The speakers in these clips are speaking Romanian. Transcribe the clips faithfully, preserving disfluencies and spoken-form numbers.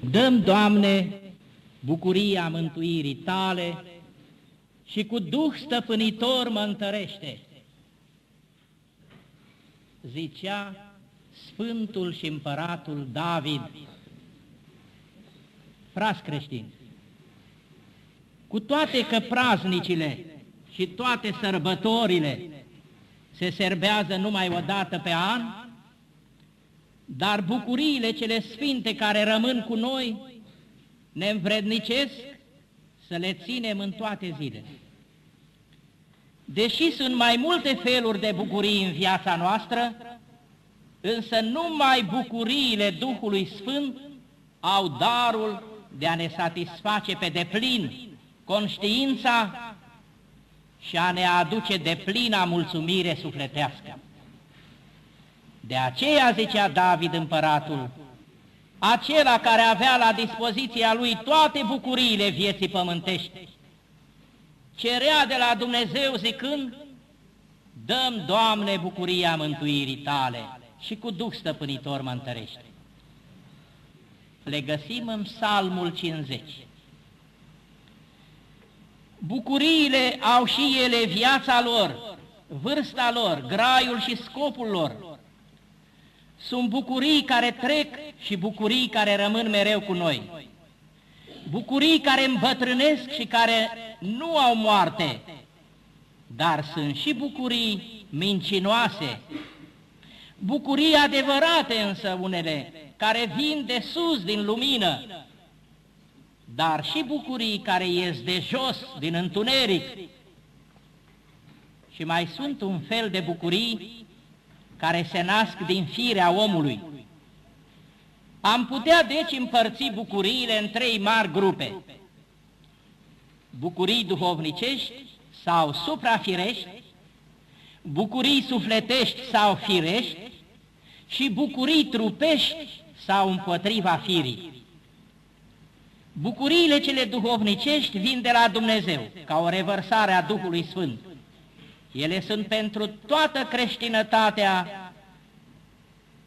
dăm, Doamne, bucuria mântuirii Tale și cu Duh stăpânitor mă întărește. Zicea Sfântul și Împăratul David. Frați creștini, cu toate că praznicile și toate sărbătorile se serbează numai o dată pe an, dar bucuriile cele sfinte care rămân cu noi ne învrednicesc să le ținem în toate zilele. Deși sunt mai multe feluri de bucurii în viața noastră, însă numai bucuriile Duhului Sfânt au darul de a ne satisface pe deplin conștiința și a ne aduce deplina mulțumire sufletească. De aceea, zicea David împăratul, acela care avea la dispoziția lui toate bucuriile vieții pământești, cerea de la Dumnezeu zicând, dăm, Doamne, bucuria mântuirii Tale și cu Duh stăpânitor mă întărește. Le găsim în Psalmul cincizeci. Bucuriile au și ele viața lor, vârsta lor, graiul și scopul lor. Sunt bucurii care trec și bucurii care rămân mereu cu noi. Bucurii care îmbătrânesc și care nu au moarte, dar sunt și bucurii mincinoase. Bucurii adevărate însă unele, care vin de sus din lumină, dar și bucurii care ies de jos din întuneric. Și mai sunt un fel de bucurii care se nasc din firea omului. Am putea deci împărți bucuriile în trei mari grupe. Bucurii duhovnicești sau suprafirești, bucurii sufletești sau firești și bucurii trupești sau împotriva firii. Bucuriile cele duhovnicești vin de la Dumnezeu, ca o revărsare a Duhului Sfânt. Ele sunt pentru toată creștinătatea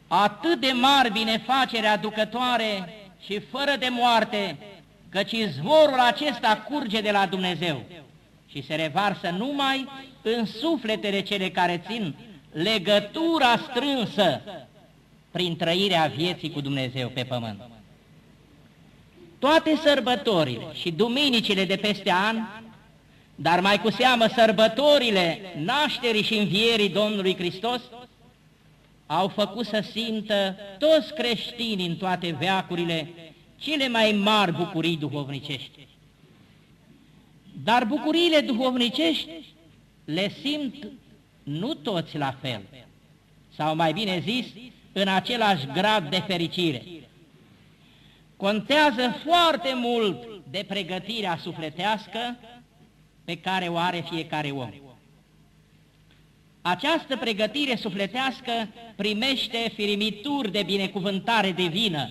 atât de mari binefaceri aducătoare și fără de moarte, căci izvorul acesta curge de la Dumnezeu și se revarsă numai în sufletele cele care țin legătura strânsă prin trăirea vieții cu Dumnezeu pe pământ. Toate sărbătorile și duminicile de peste an, dar mai cu seamă sărbătorile nașterii și învierii Domnului Hristos, au făcut să simtă toți creștinii în toate veacurile cele mai mari bucurii duhovnicești. Dar bucuriile duhovnicești le simt nu toți la fel, sau mai bine zis, în același grad de fericire. Contează foarte mult de pregătirea sufletească pe care o are fiecare om. Această pregătire sufletească primește firimituri de binecuvântare divină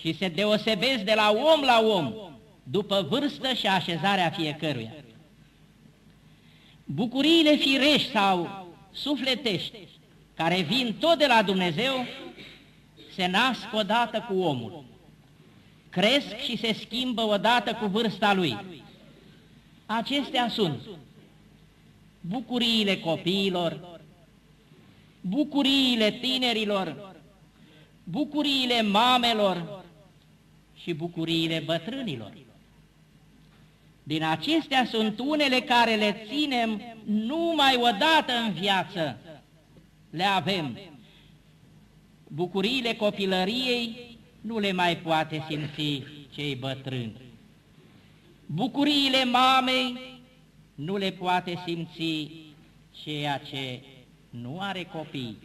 și se deosebesc de la om la om, după vârstă și așezarea fiecăruia. Bucuriile firești sau sufletești, care vin tot de la Dumnezeu, se nasc odată cu omul, cresc și se schimbă odată cu vârsta lui. Acestea sunt bucuriile copiilor, bucuriile tinerilor, bucuriile mamelor și bucuriile bătrânilor. Din acestea sunt unele care le ținem numai odată în viață, le avem. Bucuriile copilăriei nu le mai poate simți cei bătrâni. Bucuriile mamei nu le poate simți ceea ce nu are copii.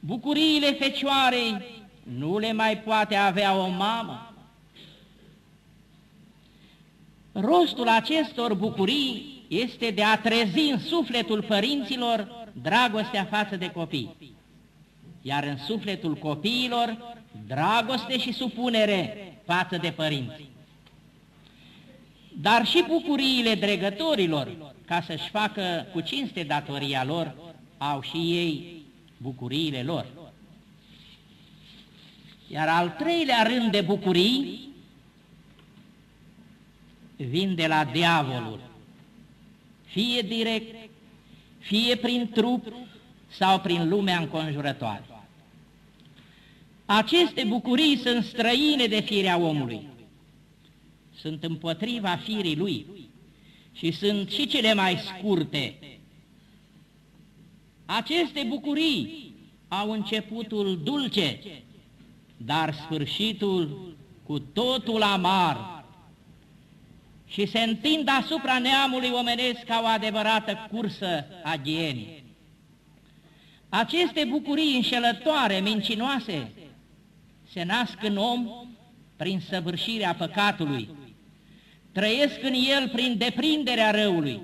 Bucuriile fecioarei nu le mai poate avea o mamă. Rostul acestor bucurii este de a trezi în sufletul părinților dragostea față de copii, iar în sufletul copiilor dragoste și supunere față de părinți. Dar și bucuriile dregătorilor, ca să-și facă cu cinste datoria lor, au și ei bucuriile lor. Iar al treilea rând de bucurii vin de la diavolul, fie direct, fie prin trup sau prin lumea înconjurătoare. Aceste bucurii sunt străine de firea omului, sunt împotriva firii lui și sunt și cele mai scurte. Aceste bucurii au începutul dulce, dar sfârșitul cu totul amar și se întind asupra neamului omenesc ca o adevărată cursă a ghienii. Aceste bucurii înșelătoare, mincinoase, se nasc în om prin săvârșirea păcatului, trăiesc în el prin deprinderea răului.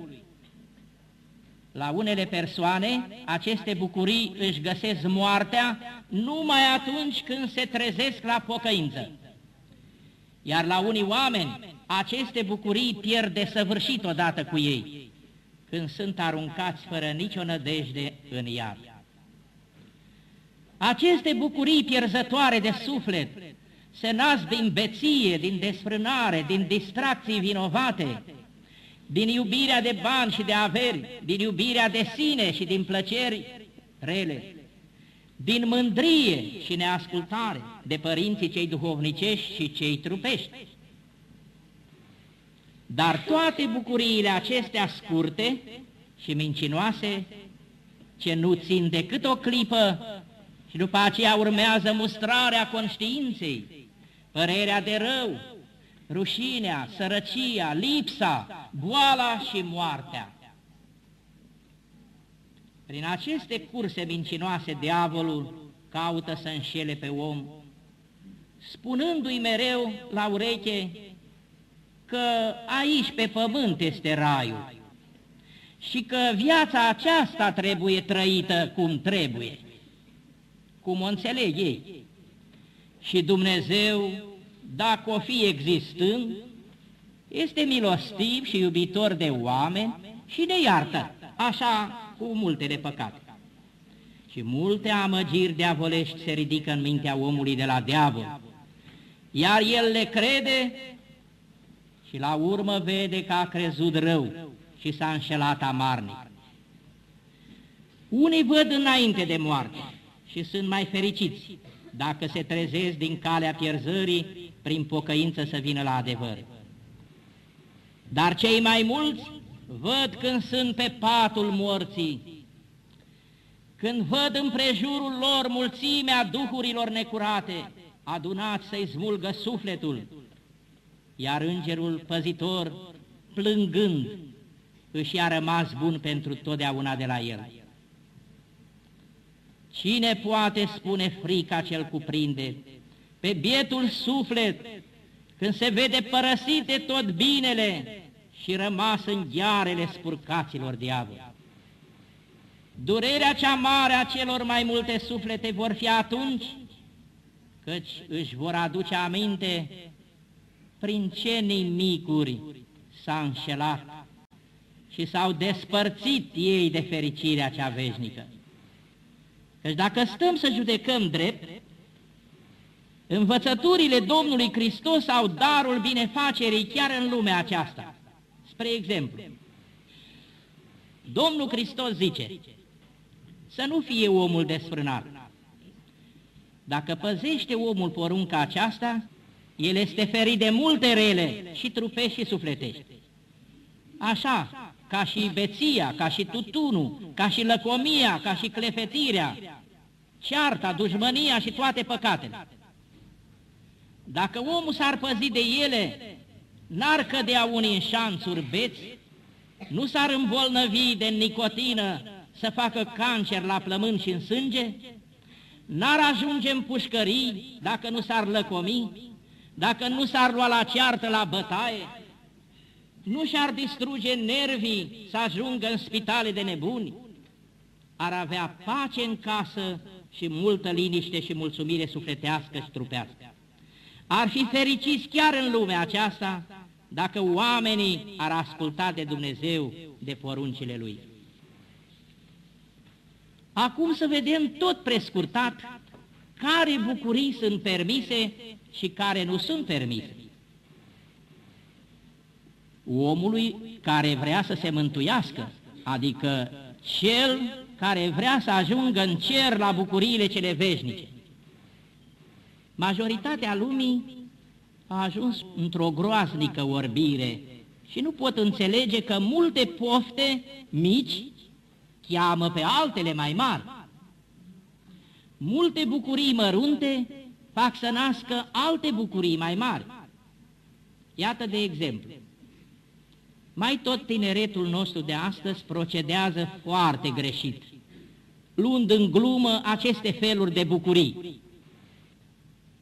La unele persoane, aceste bucurii își găsesc moartea numai atunci când se trezesc la pocăință. Iar la unii oameni, aceste bucurii pierd desăvârșit odată cu ei, când sunt aruncați fără nicio nădejde în iad. Aceste bucurii pierzătoare de suflet se nasc din beție, din desfrânare, din distracții vinovate, din iubirea de bani și de averi, din iubirea de sine și din plăceri rele, din mândrie și neascultare de părinții cei duhovnicești și cei trupești. Dar toate bucuriile acestea scurte și mincinoase, ce nu țin decât o clipă, și după aceea urmează mustrarea conștiinței, părerea de rău, rușinea, sărăcia, lipsa, boala și moartea. Prin aceste curse mincinoase, diavolul caută să înșele pe om, spunându-i mereu la ureche că aici pe pământ este raiul și că viața aceasta trebuie trăită cum trebuie, cum o înțeleg ei. Și Dumnezeu, dacă o fi existând, este milostiv și iubitor de oameni și ne iartă, așa cu multe de păcate. Și multe amăgiri diavolești se ridică în mintea omului de la diavol, iar el le crede și la urmă vede că a crezut rău și s-a înșelat amarnic. Unii văd înainte de moarte și sunt mai fericiți dacă se trezesc din calea pierzării, prin pocăință să vină la adevăr. Dar cei mai mulți văd când sunt pe patul morții, când văd împrejurul lor mulțimea duhurilor necurate, adunați să-i smulgă sufletul, iar îngerul păzitor, plângând, își i-a rămas bun pentru totdeauna de la el. Cine poate spune frica ce-l cuprinde pe bietul suflet, când se vede părăsit de tot binele și rămas în ghearele spurcaților diavolului? Durerea cea mare a celor mai multe suflete vor fi atunci, căci își vor aduce aminte prin ce nimicuri s-a înșelat și s-au despărțit ei de fericirea cea veșnică. Căci dacă stăm să judecăm drept, învățăturile Domnului Hristos sau darul binefacerii chiar în lumea aceasta. Spre exemplu, Domnul Hristos zice să nu fie omul desfrânat. Dacă păzește omul porunca aceasta, el este ferit de multe rele, și trupești și sufletești. Așa, ca și beția, ca și tutunul, ca și lăcomia, ca și clefetirea, cearta, dușmănia și toate păcatele. Dacă omul s-ar păzi de ele, n-ar cădea unii în șanțuri beți, nu s-ar îmbolnăvi de nicotină să facă cancer la plămân și în sânge, n-ar ajunge în pușcării dacă nu s-ar lăcomi, dacă nu s-ar lua la ceartă la bătaie, nu și-ar distruge nervii să ajungă în spitale de nebuni, ar avea pace în casă și multă liniște și mulțumire sufletească și trupească. Ar fi fericiți chiar în lumea aceasta dacă oamenii ar asculta de Dumnezeu, de poruncile Lui. Acum să vedem tot prescurtat care bucurii sunt permise și care nu sunt permise. Omului care vrea să se mântuiască, adică cel care vrea să ajungă în cer la bucuriile cele veșnice. Majoritatea lumii a ajuns într-o groaznică orbire și nu pot înțelege că multe pofte mici cheamă pe altele mai mari. Multe bucurii mărunte fac să nască alte bucurii mai mari. Iată de exemplu, mai tot tineretul nostru de astăzi procedează foarte greșit, luând în glumă aceste feluri de bucurii.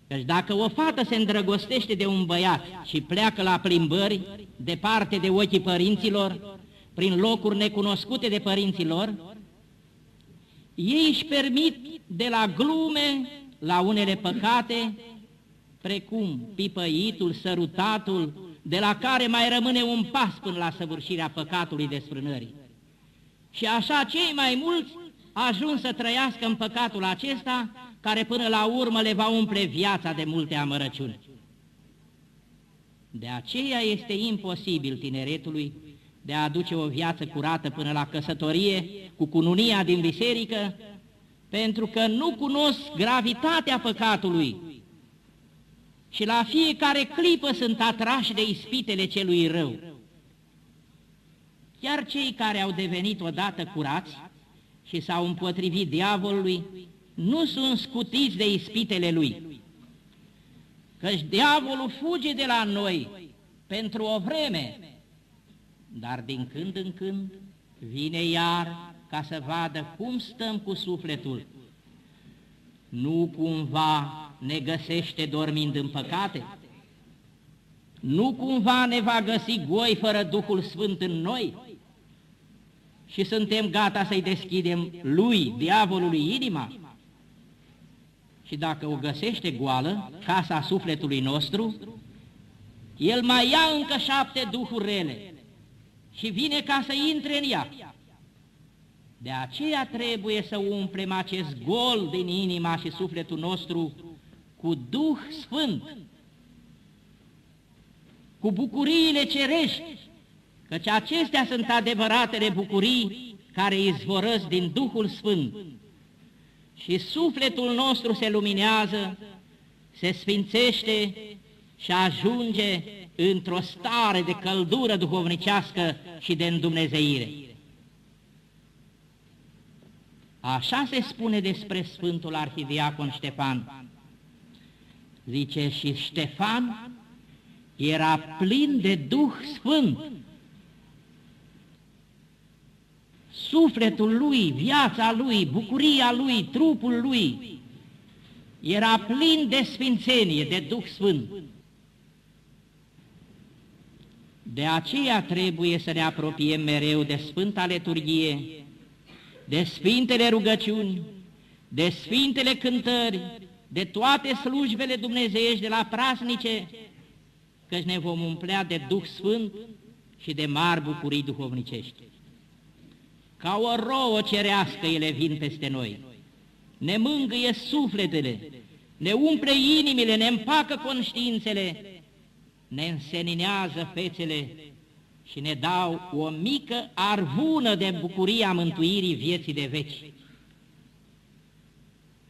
Căci dacă o fată se îndrăgostește de un băiat și pleacă la plimbări, departe de ochii părinților, prin locuri necunoscute de părinților, ei își permit de la glume la unele păcate, precum pipăitul, sărutatul, de la care mai rămâne un pas până la săvârșirea păcatului desfrânării. Și așa cei mai mulți ajung să trăiască în păcatul acesta, care până la urmă le va umple viața de multe amărăciuni. De aceea este imposibil tineretului de a aduce o viață curată până la căsătorie cu cununia din biserică, pentru că nu cunosc gravitatea păcatului și la fiecare clipă sunt atrași de ispitele celui rău. Chiar cei care au devenit odată curați și s-au împotrivit diavolului, nu sunt scutiți de ispitele lui, căci diavolul fuge de la noi pentru o vreme, dar din când în când vine iar ca să vadă cum stăm cu sufletul. Nu cumva ne găsește dormind în păcate? Nu cumva ne va găsi goi fără Duhul Sfânt în noi? Și suntem gata să-i deschidem lui, diavolului, inima? Și dacă o găsește goală, casa sufletului nostru, el mai ia încă șapte duhuri rele și vine ca să intre în ea. De aceea trebuie să umplem acest gol din inima și sufletul nostru cu Duh Sfânt, cu bucuriile cerești, căci acestea sunt adevăratele bucurii care izvorăsc din Duhul Sfânt. Și sufletul nostru se luminează, se sfințește și ajunge într-o stare de căldură duhovnicească și de îndumnezeire. Așa se spune despre Sfântul Arhidiacon Ștefan. Zice, și Ștefan era plin de Duh Sfânt. Sufletul lui, viața lui, bucuria lui, trupul lui era plin de sfințenie, de Duh Sfânt. De aceea trebuie să ne apropiem mereu de Sfânta Liturghie, de Sfintele Rugăciuni, de Sfintele Cântări, de toate slujbele dumnezeiești de la praznice, căci ne vom umplea de Duh Sfânt și de mari bucurii duhovnicești. Ca o rouă cerească ele vin peste noi, ne mângâie sufletele, ne umple inimile, ne împacă conștiințele, ne înseninează fețele și ne dau o mică arvună de bucuria mântuirii vieții de veci.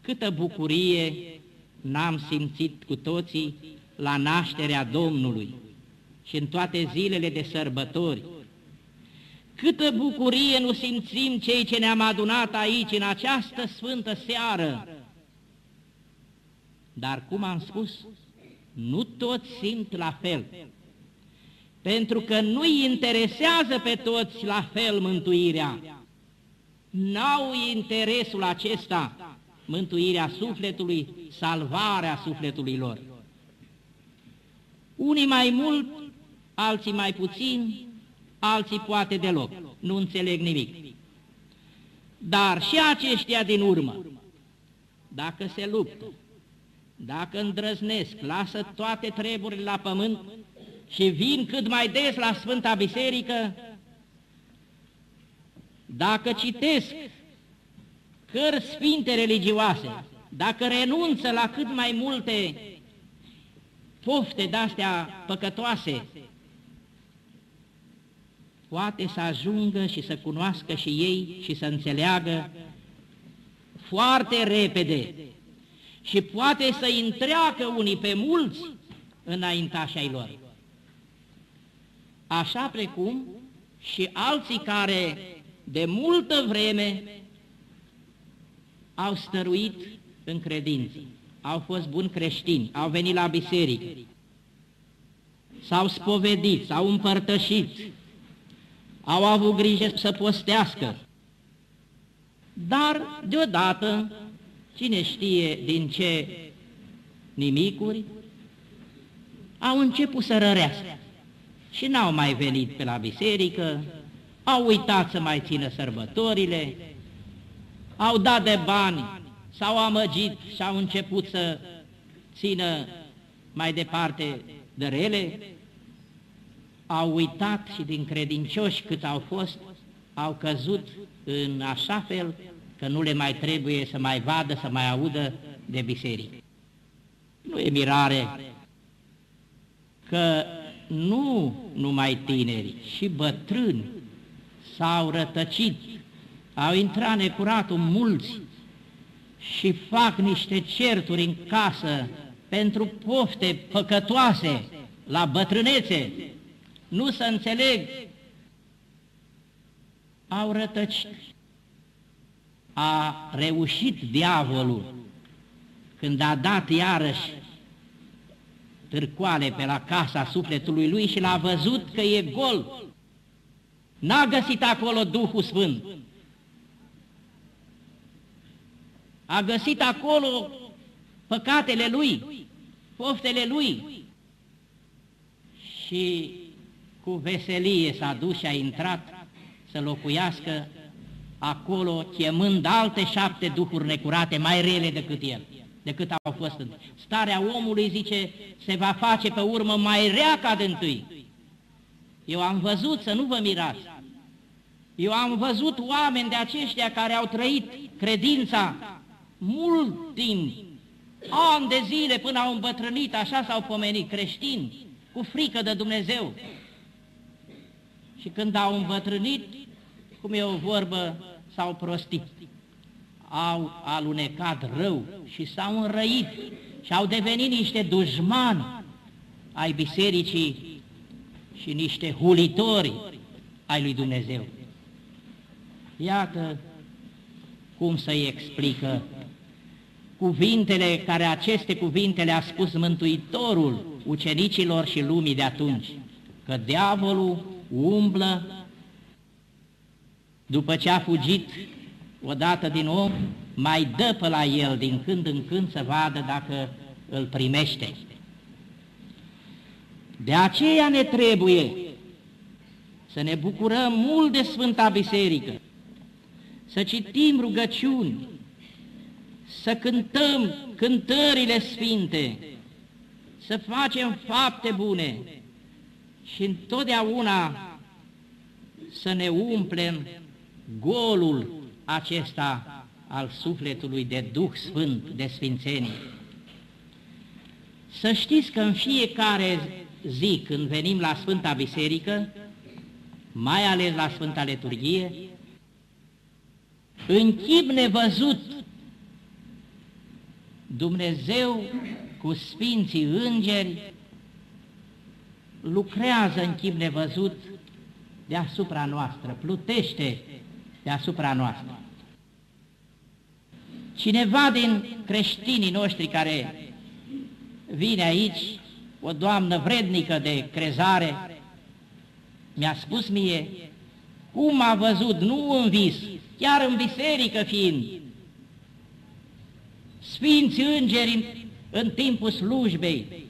Câtă bucurie n-am simțit cu toții la nașterea Domnului și în toate zilele de sărbători! Câtă bucurie nu simțim cei ce ne-am adunat aici în această sfântă seară! Dar, cum am spus, nu toți simt la fel, pentru că nu-i interesează pe toți la fel mântuirea. N-au interesul acesta, mântuirea sufletului, salvarea sufletului lor. Unii mai mult, alții mai puțin, alții poate deloc, nu înțeleg nimic. Dar și aceștia din urmă, dacă se luptă, dacă îndrăznesc, lasă toate treburile la pământ și vin cât mai des la Sfânta Biserică, dacă citesc cărți sfinte religioase, dacă renunță la cât mai multe pofte de-astea păcătoase, poate să ajungă și să cunoască și ei și să înțeleagă foarte repede și poate să-i întreacă unii pe mulți înaintașii lor. Așa precum și alții care de multă vreme au stăruit în credință, au fost buni creștini, au venit la biserică, s-au spovedit, s-au împărtășit, au avut grijă să postească, dar deodată, cine știe din ce nimicuri, au început să rărească și n-au mai venit pe la biserică, au uitat să mai țină sărbătorile, au dat de bani, s-au amăgit și au început să țină mai departe de rele, au uitat și din credincioși cât au fost, au căzut în așa fel că nu le mai trebuie să mai vadă, să mai audă de biserică. Nu e mirare că nu numai tineri, și bătrâni s-au rătăcit, au intrat necuratul mulți și fac niște certuri în casă pentru pofte păcătoase la bătrânețe, nu se înțeleg, au rătăcit. A reușit diavolul când a dat iarăși târcoale pe la casa sufletului lui și l-a văzut că e gol. N-a găsit acolo Duhul Sfânt. A găsit acolo păcatele lui, poftele lui. Și cu veselie s-a dus și a intrat să locuiască acolo, chemând alte șapte duhuri necurate, mai rele decât el, decât au fost întâi. Starea omului, zice, se va face pe urmă mai rea ca dintâi. Eu am văzut, să nu vă mirați, eu am văzut oameni de aceștia care au trăit credința mult timp, ani de zile până au îmbătrânit, așa s-au pomenit, creștini, cu frică de Dumnezeu. Și când au îmbătrânit, cum e o vorbă, s-au prostit, au alunecat rău și s-au înrăit și au devenit niște dușmani ai bisericii și niște hulitori ai lui Dumnezeu. Iată cum să-i explică cuvintele care aceste cuvinte le-a spus Mântuitorul ucenicilor și lumii de atunci, că diavolul umblă după ce a fugit odată din om, mai dă pe la el din când în când să vadă dacă îl primește. De aceea ne trebuie să ne bucurăm mult de Sfânta Biserică, să citim rugăciuni, să cântăm cântările sfinte, să facem fapte bune și întotdeauna să ne umplem golul acesta al sufletului de Duh Sfânt, de sfințenie. Să știți că în fiecare zi când venim la Sfânta Biserică, mai ales la Sfânta Liturghie, în chip nevăzut, Dumnezeu cu Sfinții Îngeri lucrează în chip nevăzut deasupra noastră, plutește deasupra noastră. Cineva din creștinii noștri care vine aici, o doamnă vrednică de crezare, mi-a spus mie cum a văzut, nu în vis, chiar în biserică fiind, sfinți îngeri în, în timpul slujbei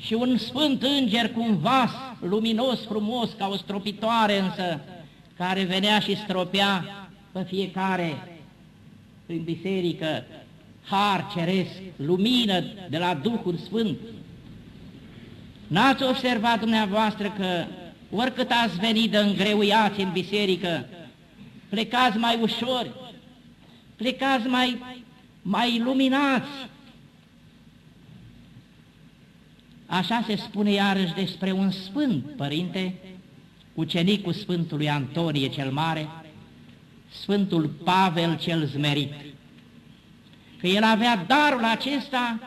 și un sfânt înger cu un vas luminos, frumos, ca o stropitoare însă, care venea și stropea pe fiecare prin biserică, har ceresc, lumină de la Duhul Sfânt. N-ați observat dumneavoastră că oricât ați venit de îngreuiați în biserică, plecați mai ușor, plecați mai, mai luminați. Așa se spune iarăși despre un sfânt, părinte, ucenicul Sfântului Antonie cel Mare, Sfântul Pavel cel Zmerit, că el avea darul acesta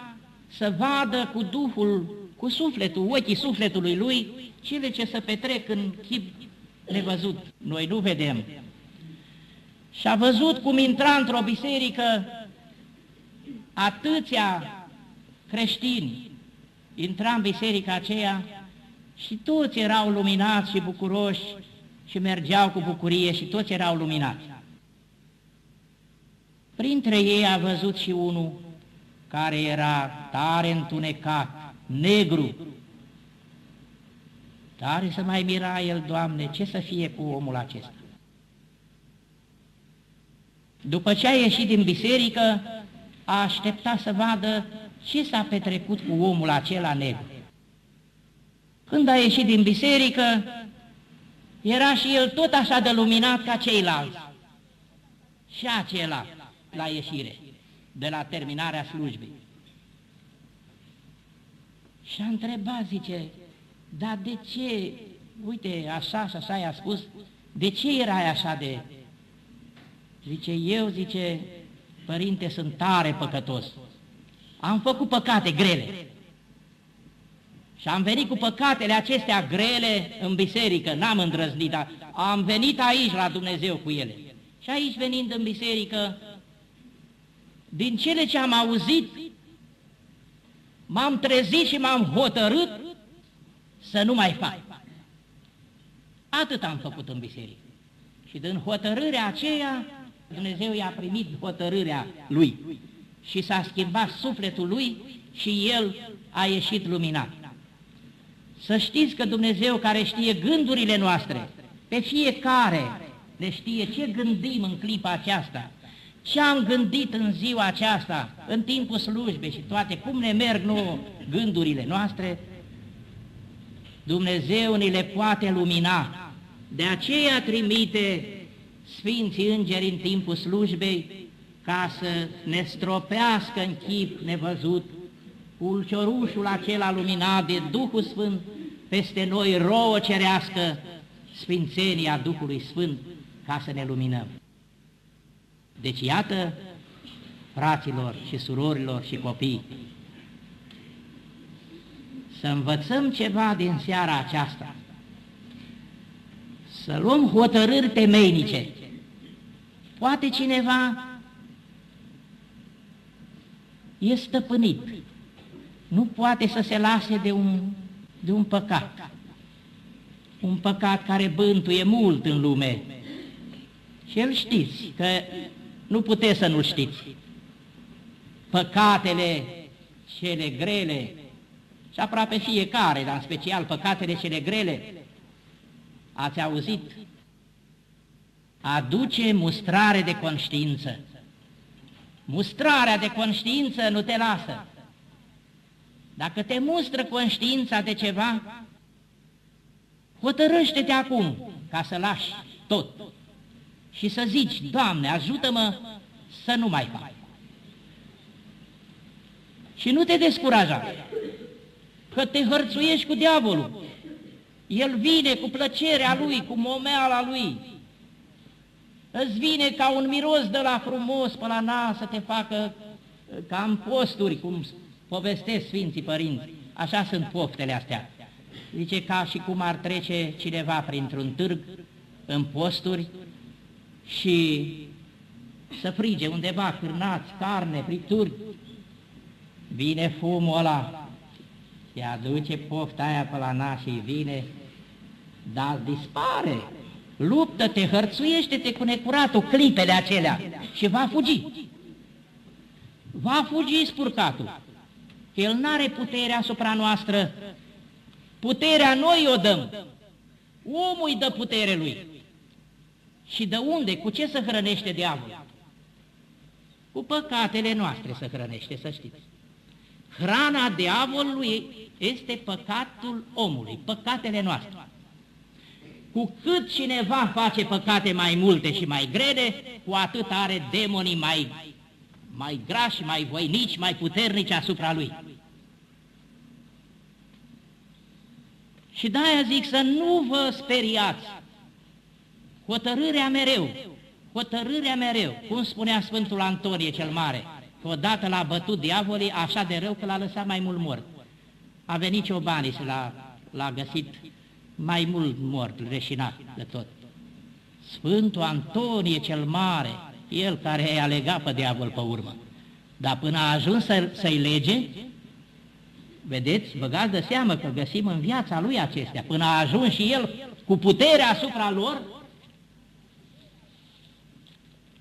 să vadă cu Duhul, cu sufletul, ochii sufletului lui, cele ce se petrec în chip nevăzut. Noi nu vedem. Și a văzut cum intra într-o biserică atâția creștini, intra în biserica aceea și toți erau luminați și bucuroși și mergeau cu bucurie și toți erau luminați. Printre ei a văzut și unul care era tare întunecat, negru. Tare să mai mira el, Doamne, ce să fie cu omul acesta? După ce a ieșit din biserică, a așteptat să vadă ce s-a petrecut cu omul acela negru. Când a ieșit din biserică, era și el tot așa de luminat ca ceilalți. Și acela la ieșire, de la terminarea slujbei. Și a întrebat, zice, dar de ce, uite, așa și așa i-a spus, de ce erai așa de... Zice, eu, zice, părinte, sunt tare păcătos. Am făcut păcate grele. Și am venit cu păcatele acestea grele în biserică, n-am îndrăznit, am venit aici la Dumnezeu cu ele. Și aici, venind în biserică, din cele ce am auzit, m-am trezit și m-am hotărât să nu mai fac. Atât am făcut în biserică. Și din hotărârea aceea, Dumnezeu i-a primit hotărârea lui și s-a schimbat sufletul lui și el a ieșit luminat. Să știți că Dumnezeu, care știe gândurile noastre, pe fiecare le știe ce gândim în clipa aceasta, ce am gândit în ziua aceasta, în timpul slujbei și toate, cum ne merg nouă gândurile noastre, Dumnezeu ni le poate lumina. De aceea trimite Sfinții Îngeri în timpul slujbei ca să ne stropească în chip nevăzut ulciorușul acela luminat de Duhul Sfânt, peste noi rouă cerească sfințenia Duhului Sfânt ca să ne luminăm. Deci iată, fraților și surorilor și copii, să învățăm ceva din seara aceasta, să luăm hotărâri temeinice. Poate cineva e stăpânit, nu poate să se lase de un, de un păcat, un păcat care bântuie mult în lume. Și el știți, că nu puteți să nu știți, păcatele cele grele, și aproape fiecare, dar în special păcatele cele grele, ați auzit, aduce mustrare de conștiință. Mustrarea de conștiință nu te lasă. Dacă te mustră conștiința de ceva, hotărăște-te acum ca să lași tot și să zici, Doamne, ajută-mă să nu mai fac. Și nu te descuraja, că te hărțuiești cu diavolul. El vine cu plăcerea lui, cu momeala lui. Îți vine ca un miros de la frumos pe la nas să te facă ca în posturi, cum povestesc Sfinții Părinți. Așa sunt poftele astea. Zice, ca și cum ar trece cineva printr-un târg în posturi și să frige undeva cârnați, carne, fripturi. Vine fumul ăla, se aduce pofta aia pe la nas și vine, dar dispare. Luptă-te, hărțuiește-te cu necuratul clipele acelea și va fugi. Va fugi spurcatul. El n-are puterea asupra noastră. Puterea noi o dăm. Omul îi dă putere lui. Și de unde? Cu ce se hrănește diavolul? Cu păcatele noastre se hrănește, să știți. Hrana diavolului este păcatul omului, păcatele noastre. Cu cât cineva face păcate mai multe și mai grele, cu atât are demonii mai, mai grași, mai voinici, mai puternici asupra lui. Și de-aia zic să nu vă speriați. Hotărârea mereu, hotărârea mereu, cum spunea Sfântul Antonie cel Mare, că odată l-a bătut diavolii așa de rău că l-a lăsat mai mult mort. A venit ciobanii și l-a găsit mai mult mort, reșinat de tot. Sfântul Antonie cel Mare, el care i-a legat pe diavol pe urmă, dar până a ajuns să-i lege, vedeți, băgați de seamă că găsim în viața lui acestea, până a ajuns și el cu puterea asupra lor,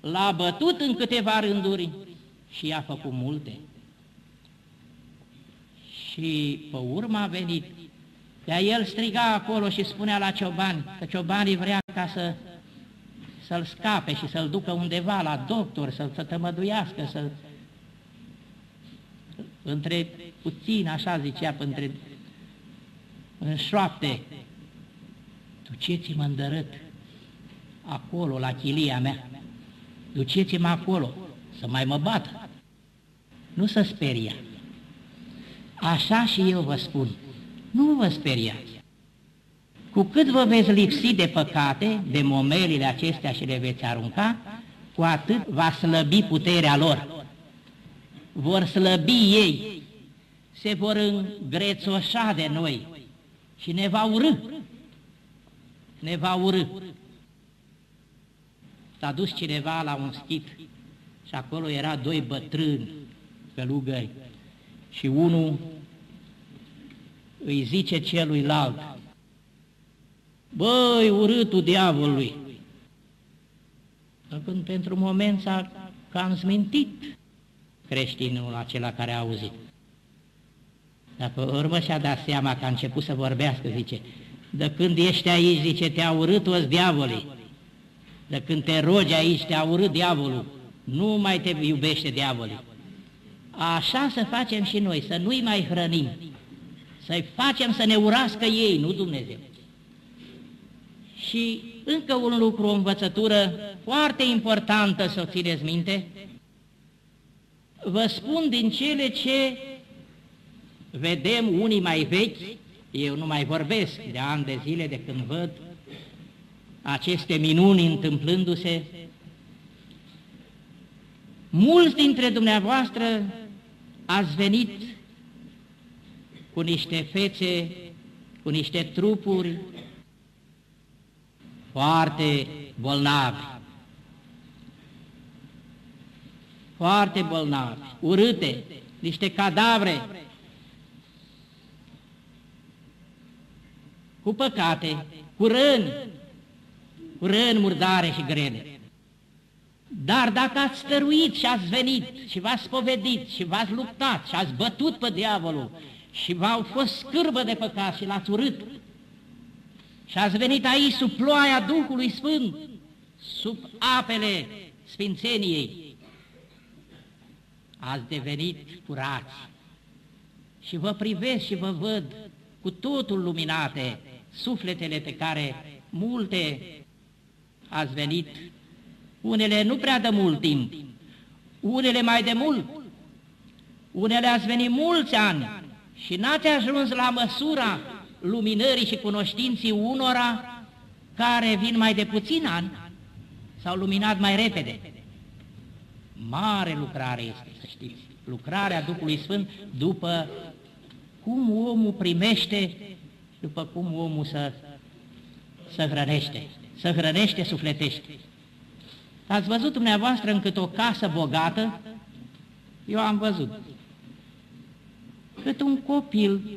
l-a bătut în câteva rânduri și i-a făcut multe. Și pe urmă a venit, de el striga acolo și spunea la ciobani, că ciobanii vrea ca să, să-l scape și să-l ducă undeva la doctor, să-l să tămăduiască, să între puțin, așa zicea, între, în șoapte, duceți-mă îndărât acolo, la chilia mea, duceți-mă acolo, să mai mă bată, nu să speria. Așa și eu vă spun, nu vă speriați. Cu cât vă veți lipsi de păcate, de momelile acestea și le veți arunca, cu atât va slăbi puterea lor. Vor slăbi ei, se vor îngrețoșa de noi și ne va urâ. Ne va urâ. S-a dus cineva la un schit și acolo era doi bătrâni călugări și unul îi zice celuilalt, băi, urâtul diavolului! Când pentru moment s-a cam zmintit creștinul acela care a auzit. Dar pe urmă și-a dat seama că a început să vorbească, zice, de când ești aici, zice, te-a urât toți diavolii, de când te rogi aici, te-a urât diavolul, nu mai te iubește diavolii. Așa să facem și noi, să nu-i mai hrănim, să-i facem să ne urască ei, nu Dumnezeu. Și încă un lucru, o învățătură foarte importantă să o țineți minte, vă spun din cele ce vedem unii mai vechi, eu nu mai vorbesc de ani de zile de când văd aceste minuni întâmplându-se, mulți dintre dumneavoastră ați venit cu niște fețe, cu niște trupuri foarte bolnavi, foarte bolnavi, urâte, niște cadavre, cu păcate, cu răni, cu răni murdare și grele. Dar dacă ați stăruit și ați venit și v-ați spovedit și v-ați luptat și ați bătut pe diavolul și v-au fost scârbă de păcat și l-ați urât și ați venit aici sub ploaia Duhului Sfânt, sub apele Sfințeniei, ați devenit curați și vă privesc și vă văd cu totul luminate sufletele pe care multe ați venit, unele nu prea de mult timp, unele mai de mult, unele ați venit mulți ani și n-ați ajuns la măsura luminării și cunoștinții unora care vin mai de puțin ani, s-au luminat mai repede. Mare lucrare este, să știți, lucrarea Duhului Sfânt după cum omul primește, după cum omul să, să hrănește, să hrănește sufletește. Ați văzut dumneavoastră încât o casă bogată? Eu am văzut. Cât un copil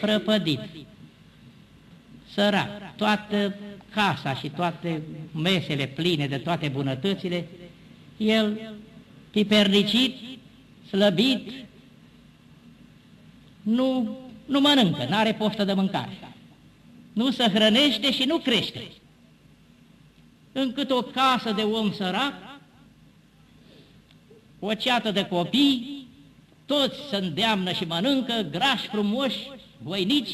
prăpădit, sărac, toată casa și toate mesele pline de toate bunătățile, el pipernicit, slăbit, nu, nu mănâncă, nu are poftă de mâncare, nu se hrănește și nu crește. Încât o casă de om sărac, o ceată de copii, toți se îndeamnă și mănâncă, grași, frumoși, voinici,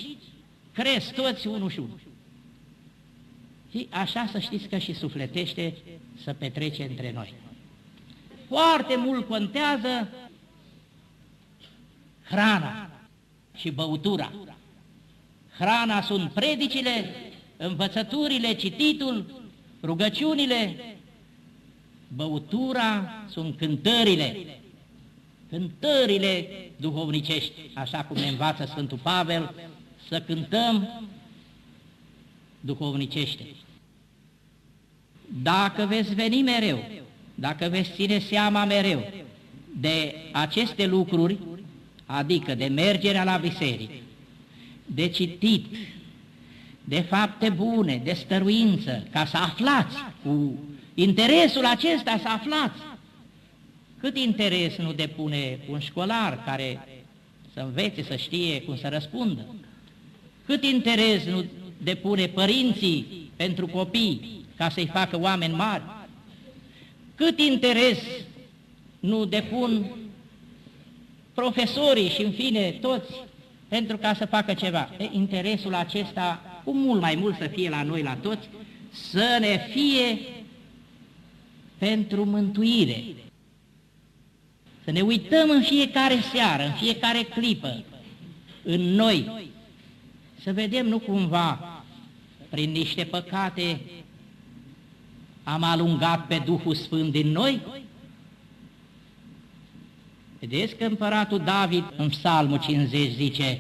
cresc toți unul și unul. Și așa să știți că și sufletește să petrece între noi. foarte mult contează hrana și băutura. Hrana sunt predicile, învățăturile, cititul, rugăciunile. Băutura sunt cântările, cântările duhovnicești, așa cum ne învață Sfântul Pavel, să cântăm duhovnicește. Dacă veți veni mereu, dacă veți ține seama mereu de aceste lucruri, adică de mergerea la biserică, de citit, de fapte bune, de stăruință, ca să aflați, cu interesul acesta să aflați. Cât interes nu depune un școlar care să învețe, să știe cum să răspundă? Cât interes nu depune părinții pentru copii ca să-i facă oameni mari? Cât interes nu depun profesorii și, în fine, toți pentru ca să facă ceva? E, interesul acesta, cu mult mai mult să fie la noi, la toți, să ne fie pentru mântuire. Să ne uităm în fiecare seară, în fiecare clipă, în noi, să vedem nu cumva, prin niște păcate, am alungat pe Duhul Sfânt din noi? Vedeți că împăratul David în Psalmul cincizeci zice: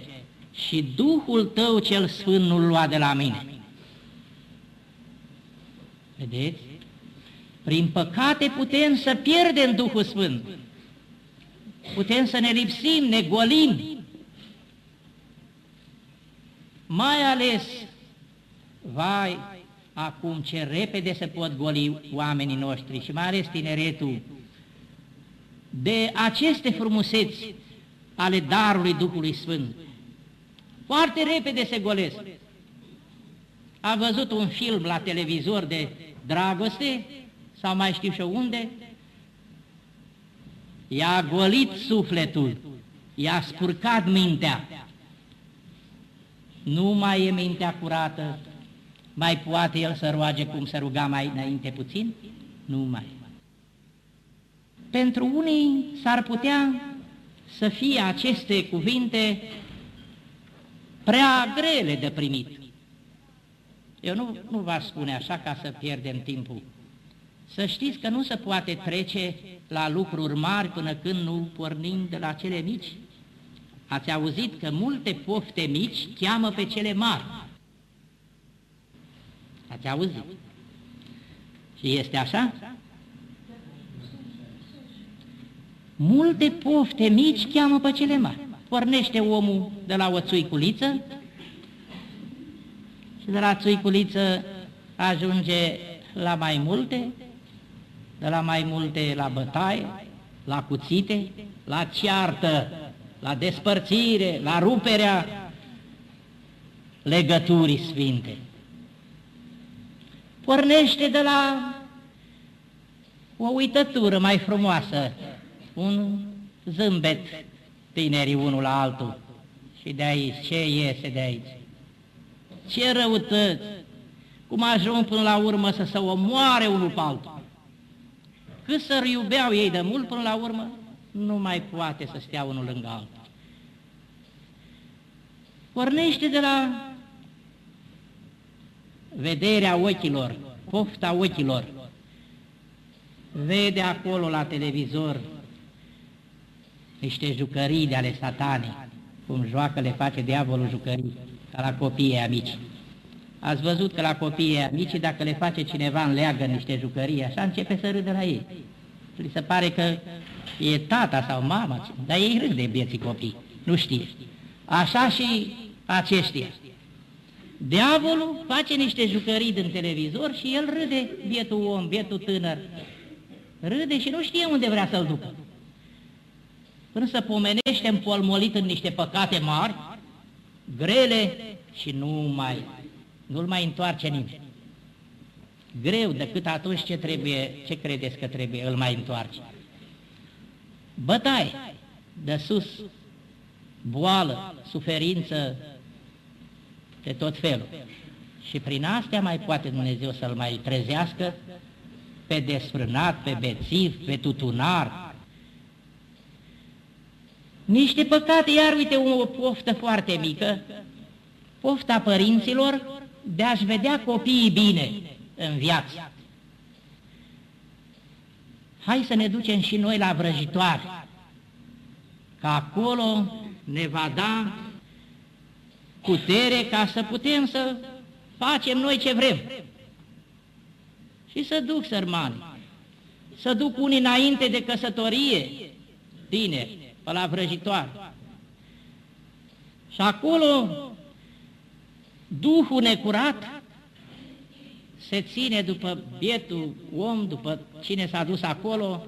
și Duhul tău cel Sfânt nu-l lua de la mine. Vedeți? Prin păcate putem să pierdem Duhul Sfânt. Putem să ne lipsim, ne golim. Mai ales, vai, acum ce repede se pot goli oamenii noștri și mai ales tineretul de aceste frumuseți ale darului Duhului Sfânt. Foarte repede se golesc. Am văzut un film la televizor de dragoste, sau mai știu și unde, i-a golit sufletul, i-a scurcat mintea. Nu mai e mintea curată, mai poate el să roage cum se ruga mai înainte puțin? Nu mai. Pentru unii s-ar putea să fie aceste cuvinte prea grele de primit. Eu nu, nu v-aș spune așa ca să pierdem timpul. Să știți că nu se poate trece la lucruri mari până când nu pornim de la cele mici. Ați auzit că multe pofte mici cheamă pe cele mari. Ați auzit? Și este așa? Multe pofte mici cheamă pe cele mari. Pornește omul de la o țuiculiță și de la țuiculiță ajunge la mai multe, de la mai multe la bătaie, la cuțite, la ceartă, la despărțire, la ruperea legăturii sfinte. Pornește de la o uitătură mai frumoasă, un zâmbet, tinerii unul la altul. Și de aici, ce iese de aici? Ce răutăți! Cum ajung până la urmă să se omoare unul pe altul. Cât să-l iubeau ei de mult, până la urmă nu mai poate să stea unul lângă altul. Pornește de la vederea ochilor, pofta ochilor. Vede acolo la televizor niște jucării de ale satanii, cum joacă, le face diavolul jucării, ca la copiii amici. Ați văzut că la copiii mici, dacă le face cineva în leagă niște jucării, așa începe să râdă la ei. Li se pare că e tata sau mama, dar ei râd de bieții copii, nu știe. Așa și aceștia. Diavolul face niște jucării din televizor și el râde, bietul om, bietul tânăr. Râde și nu știe unde vrea să-l ducă. Până să pomenește împolmolit în niște păcate mari, grele și nu mai... nu-l mai întoarce nimeni. Greu decât atunci ce trebuie, ce credeți că trebuie, îl mai întoarce. Bătaie de sus, boală, suferință de tot felul. Și prin astea mai poate Dumnezeu să-l mai trezească pe desfrânat, pe bețiv, pe tutunar. Niște păcate, iar uite o poftă foarte mică, pofta părinților de a-și vedea copiii bine în viață. Hai să ne ducem și noi la vrăjitoare, că acolo ne va da putere ca să putem să facem noi ce vrem. Și să duc sărmani, să duc unii înainte de căsătorie, tineri, pe la vrăjitoare. Și acolo duhul necurat se ține după bietul om, după cine s-a dus acolo,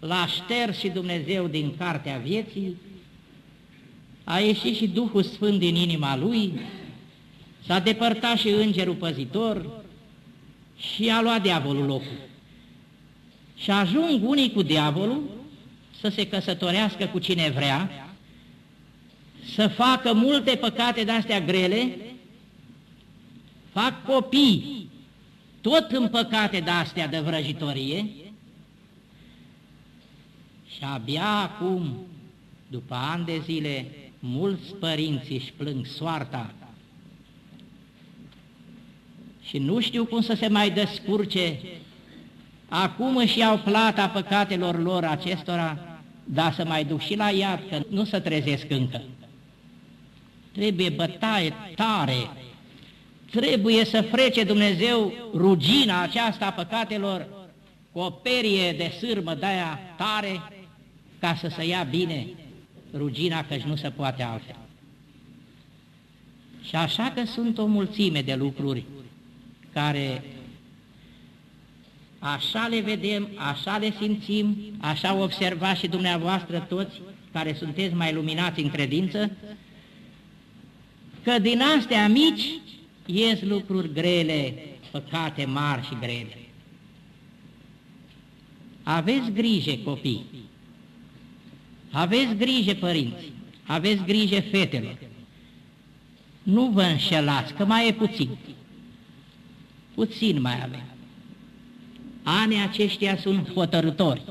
l-a șters și Dumnezeu din cartea vieții, a ieșit și Duhul Sfânt din inima lui, s-a depărtat și îngerul păzitor și a luat diavolul locul. Și ajung unii cu diavolul să se căsătorească cu cine vrea, să facă multe păcate de-astea grele, fac copii tot în păcate de-astea de vrăjitorie și abia acum, după ani de zile, mulți părinți își plâng soarta și nu știu cum să se mai descurce. Acum își iau plata păcatelor lor acestora, dar să mai duc și la iad, că nu se trezesc încă. Trebuie bătaie tare, trebuie să frece Dumnezeu rugina aceasta a păcatelor cu o perie de sârmă de-aia tare, ca să se ia bine rugina, căci nu se poate altfel. Și așa că sunt o mulțime de lucruri care așa le vedem, așa le simțim, așa observați și dumneavoastră toți care sunteți mai luminați în credință, că din astea mici ies lucruri grele, păcate mari și grele. Aveți grijă, copii, aveți grijă, părinți, aveți grijă, fetelor. Nu vă înșelați, că mai e puțin. Puțin mai avem. Anii aceștia sunt hotărători.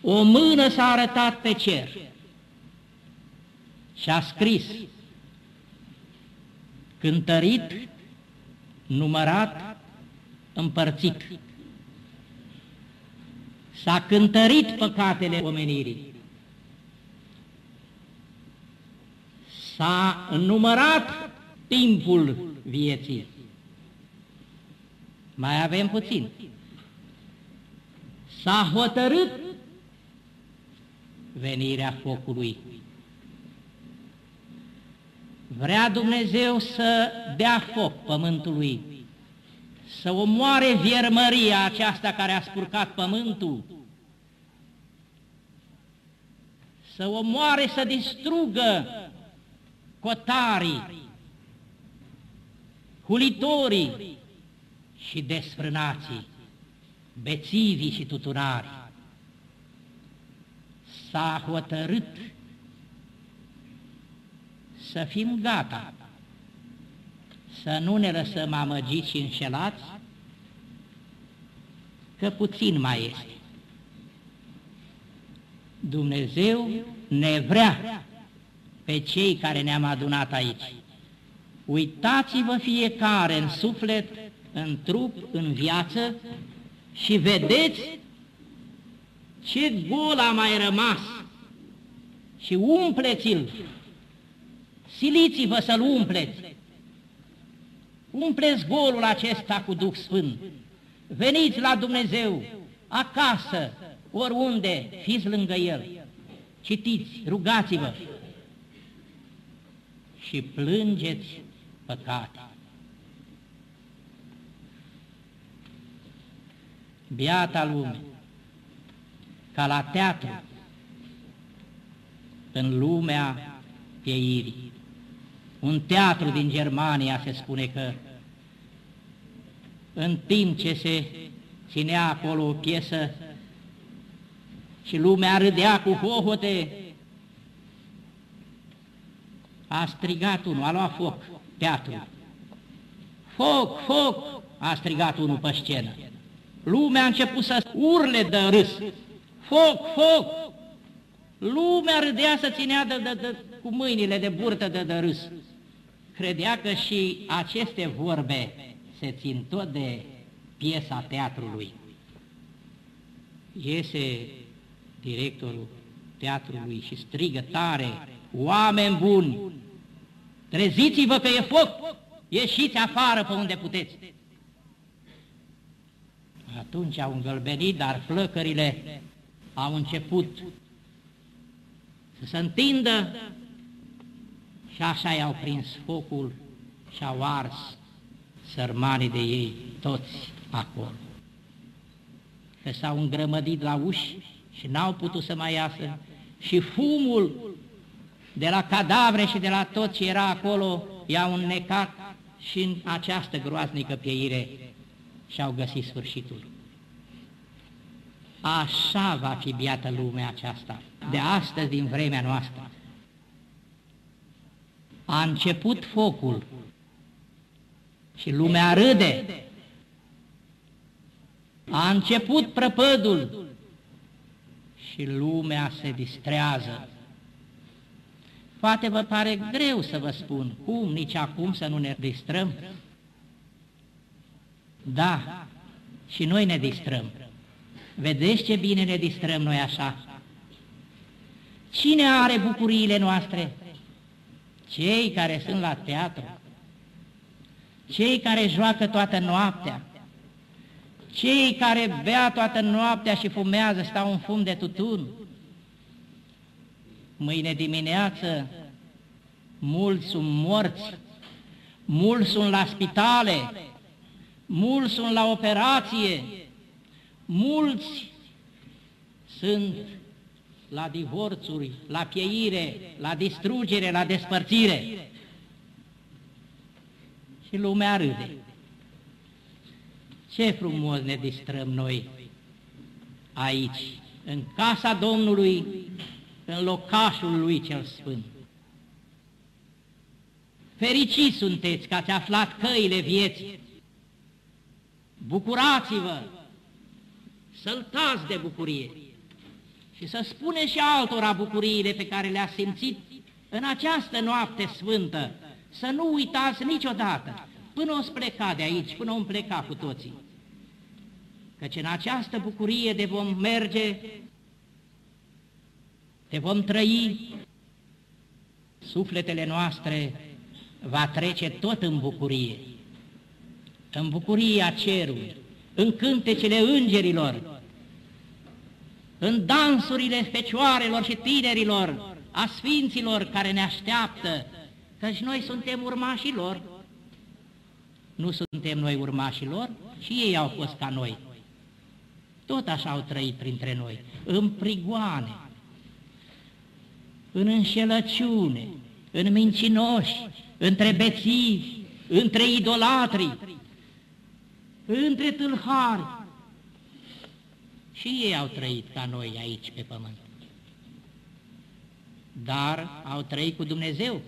O mână s-a arătat pe cer și a scris, cântărit, numărat, împărțit. S-a cântărit păcatele omenirii, s-a numărat timpul vieții. Mai avem puțin. S-a hotărât venirea focului. Vrea Dumnezeu să dea foc pământului, să omoare viermăria aceasta care a spurcat pământul, să omoare, să distrugă cotarii, hulitorii și desfrânații, bețivii și tutunarii. S-a hotărât să fim gata, să nu ne lăsăm amăgiți și înșelați, că puțin mai este. Dumnezeu ne vrea pe cei care ne-am adunat aici. Uitați-vă fiecare în suflet, în trup, în viață și vedeți ce gol a mai rămas și umpleți-l, siliți-vă să-l umpleți, umpleți golul acesta cu Duh Sfânt, veniți la Dumnezeu, acasă, oriunde, fiți lângă El, citiți, rugați-vă și plângeți păcate. Biata lume, ca la teatru, în lumea pieirii. Un teatru din Germania se spune că în timp ce se ținea acolo o piesă și lumea râdea cu hohote, a strigat unul, a luat foc, teatru. Foc, foc! a strigat unul pe scenă. Lumea a început să urle de râs. Foc, foc! Lumea râdea să ținea de, de, de, cu mâinile de burtă de, de râs. Credea că și aceste vorbe se țin tot de piesa teatrului. Iese directorul teatrului și strigă tare: oameni buni, treziți-vă că e foc, ieșiți afară pe unde puteți. Atunci au îngălbenit, dar flăcările au început să se întindă și așa i-au prins focul și au ars sărmanii de ei toți acolo. Că s-au îngrămădit la uși și n-au putut să mai iasă și fumul de la cadavre și de la tot ce era acolo i-au înnecat și în această groaznică pieire și-au găsit sfârșitul. Așa va fi biată lumea aceasta de astăzi, din vremea noastră. A început focul și lumea râde. A început prăpădul și lumea se distrează. Poate vă pare greu să vă spun cum, nici acum să nu ne distrăm. Da, și noi ne distrăm. Vedeți ce bine ne distrăm noi așa? Cine are bucuriile noastre? Cei care sunt la teatru, cei care joacă toată noaptea, cei care bea toată noaptea și fumează, stau în fum de tutun. Mâine dimineață mulți sunt morți, mulți sunt la spitale, mulți sunt la operație, mulți sunt la divorțuri, la pieire, la distrugere, la despărțire. Și lumea râde. Ce frumos ne distrăm noi aici, în casa Domnului, în locașul lui cel sfânt. Fericiți sunteți că ați aflat căile vieții. Bucurați-vă, săltați de bucurie și să spuneți și altora bucuriile pe care le-ați simțit în această noapte sfântă. Să nu uitați niciodată, până o pleca de aici, până o pleca cu toții. Căci în această bucurie de vom merge, de vom trăi, sufletele noastre va trece tot în bucurie. În bucuria cerului, în cântecele îngerilor, în dansurile fecioarelor și tinerilor, a sfinților care ne așteaptă, căci noi suntem urmașii lor. Nu suntem noi urmașii lor, și ei au fost ca noi. Tot așa au trăit printre noi, în prigoane, în înșelăciune, în mincinoși, între beții, între idolatri, între tâlhari. Și ei au trăit ca noi aici pe pământ. Dar au trăit cu Dumnezeu.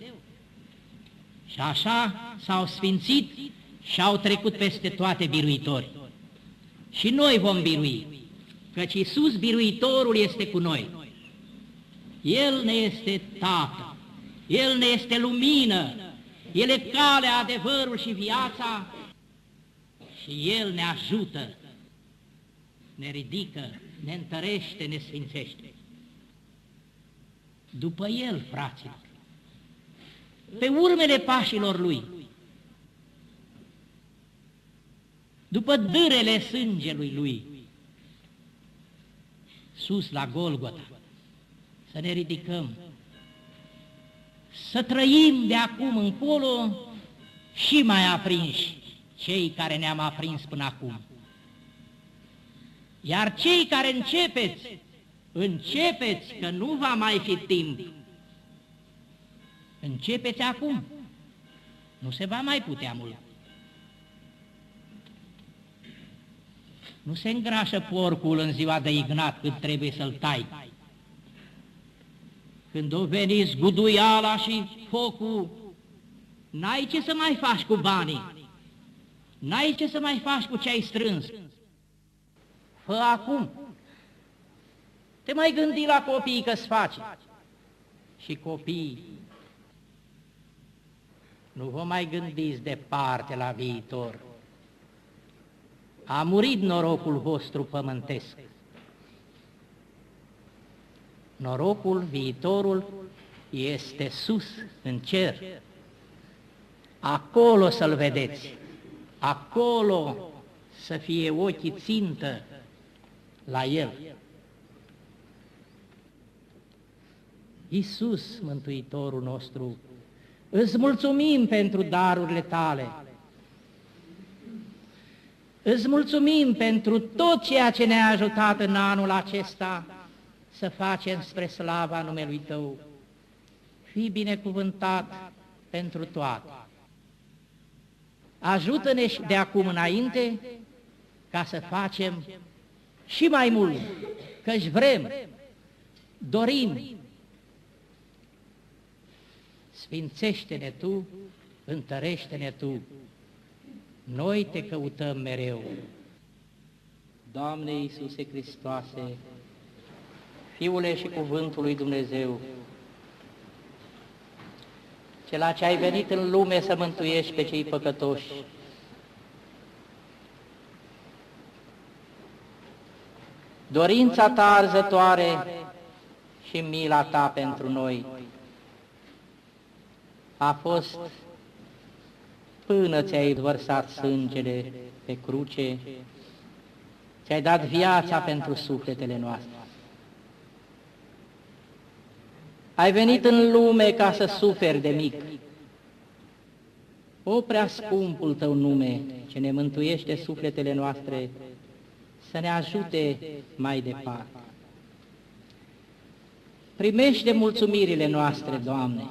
Și așa s-au sfințit și au trecut peste toate biruitorii. Și noi vom birui, căci Iisus biruitorul este cu noi. El ne este Tată, El ne este lumină, El e calea, adevărul și viața și El ne ajută, ne ridică, ne întărește, ne sfințește. După El, fraților, pe urmele pașilor Lui, după dârele sângelui Lui, sus la Golgota, să ne ridicăm, să trăim de acum încolo și mai aprinși cei care ne-am aprins până acum. Iar cei care începeți, începeți că nu va mai fi timp. Începeți acum, nu se va mai putea mult. Nu se îngrașă porcul în ziua de ignat când trebuie să-l tai. Când o veni zguduiala și focul, n-ai ce să mai faci cu banii, N-ai ce să mai faci cu ce ai strâns. Fă acum. Te mai gândi la copiii că-ți faci. Și copiii. Nu vă mai gândiți departe la viitor. A murit norocul vostru pământesc. Norocul, viitorul, este sus, în cer. Acolo să-l vedeți. Acolo să fie ochii țintă la el. Iisus, Mântuitorul nostru, îți mulțumim pentru darurile tale. Îți mulțumim pentru tot ceea ce ne-a ajutat în anul acesta să facem spre slava numelui Tău. Fii binecuvântat pentru toate. Ajută-ne și de acum înainte ca să facem și mai mult, căci vrem, dorim. Sfințește-ne Tu, întărește-ne Tu, noi Te căutăm mereu. Doamne Iisuse Hristoase, Fiule și Cuvântul lui Dumnezeu, Cela ce ai venit în lume să mântuiești pe cei păcătoși, dorința Ta arzătoare și mila Ta pentru noi a fost până ți-ai vărsat sângele pe cruce, ți-ai dat viața pentru sufletele noastre. Ai venit în lume ca să suferi de mic. O, prea scumpul Tău nume, ce ne mântuiește sufletele noastre, să ne ajute mai departe. Primește mulțumirile noastre, Doamne,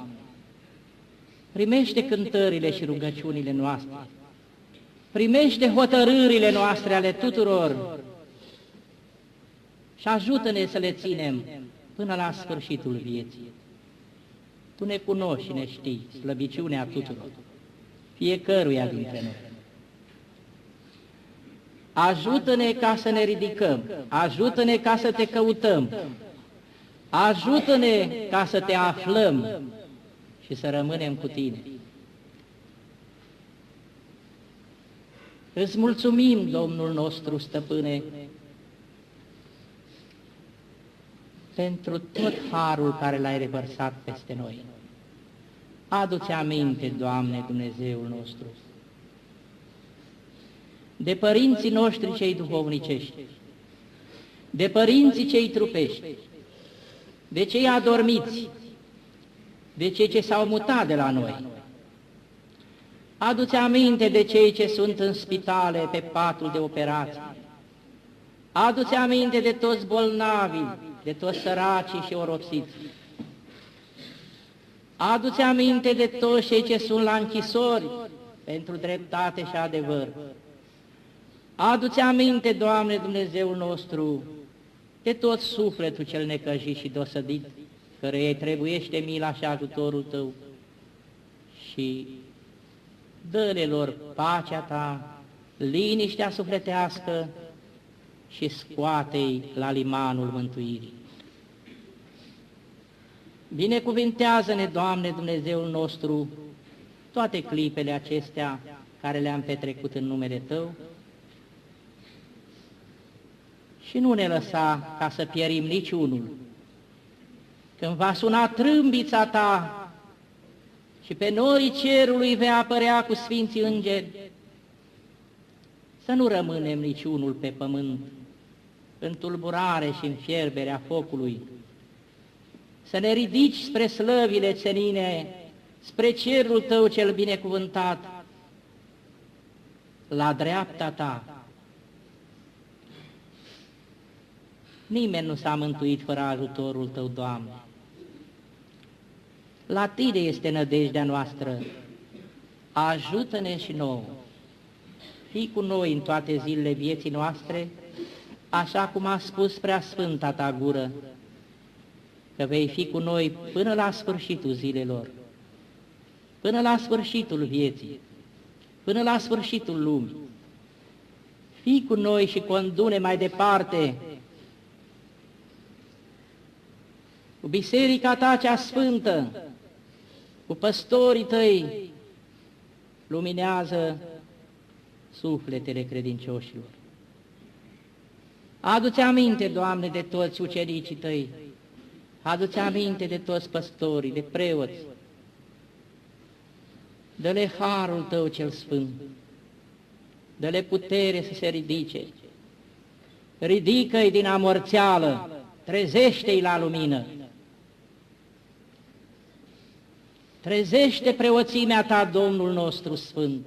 primește cântările și rugăciunile noastre, primește hotărârile noastre ale tuturor și ajută-ne să le ținem până la sfârșitul vieții. Tu ne cunoști și ne știi slăbiciunea tuturor, fiecăruia dintre noi. Ajută-ne ca să ne ridicăm, ajută-ne ca să Te căutăm, ajută-ne ca să Te aflăm și să rămânem cu Tine. Îți mulțumim, Domnul nostru, Stăpâne, pentru tot harul care L-ai revărsat peste noi. Adu-ți aminte, Doamne, Dumnezeul nostru, de părinții noștri cei duhovnicești, de părinții cei trupești, de cei adormiți, de cei ce s-au mutat de la noi. Adu-ți aminte de cei ce sunt în spitale pe patul de operații. Adu-ți aminte de toți bolnavii, de toți săracii și oropsiți. Adu-ți aminte de toți cei ce sunt la închisori pentru dreptate și adevăr. Adu-ți aminte, Doamne, Dumnezeul nostru, de tot sufletul cel necăjit și dosădit, căreia îi trebuiește mila și ajutorul Tău, și dă-le lor pacea Ta, liniștea sufletească și scoate-i la limanul mântuirii. Binecuvintează-ne, Doamne, Dumnezeul nostru, toate clipele acestea care le-am petrecut în numele Tău și nu ne lăsa ca să pierim niciunul. Când va suna trâmbița Ta și pe norii cerului vei apărea cu sfinții îngeri, să nu rămânem niciunul pe pământ, în tulburare și în fierberea focului, să ne ridici spre slăvile țenine, spre cerul Tău cel binecuvântat, la dreapta Ta. Nimeni nu s-a mântuit fără ajutorul Tău, Doamne. La Tine este nădejdea noastră. Ajută-ne și nouă. Fii cu noi în toate zilele vieții noastre, așa cum a spus preasfânta Ta gură, că vei fi cu noi până la sfârșitul zilelor, până la sfârșitul vieții, până la sfârșitul lumii. fii cu noi și condune mai departe. Cu biserica ta cea sfântă, cu păstorii tăi, luminează sufletele credincioșilor. Adu-ți aminte, Doamne, de toți ucenicii tăi, adu-ți aminte de toți păstorii, de preoți, dă-le harul tău cel sfânt, dă-le putere să se ridice, ridică-i din amorțeală, trezește-i la lumină. Trezește preoțimea ta, Domnul nostru sfânt,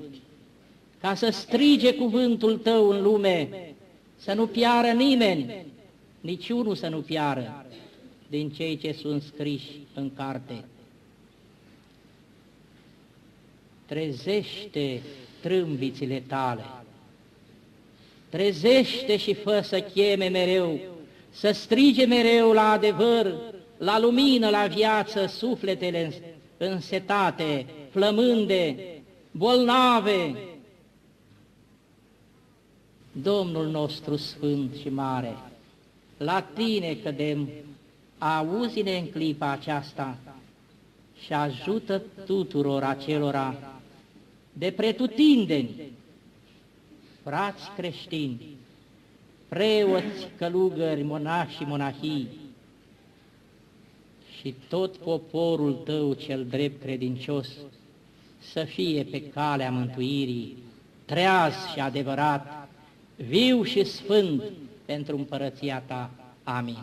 ca să strige cuvântul tău în lume, să nu piară nimeni, niciunul să nu piară din cei ce sunt scriși în carte. Trezește trâmbițile tale, trezește și fă să cheme mereu, să strige mereu la adevăr, la lumină, la viață, sufletele însetate, flămânde, bolnave. Domnul nostru sfânt și mare, la tine cădem, auzi-ne în clipa aceasta și ajută tuturor acelora de pretutindeni, frați creștini, preoți, călugări, monași și monahii și tot poporul tău cel drept credincios să fie pe calea mântuirii, treaz și adevărat, viu și sfânt pentru împărăția ta. Amin.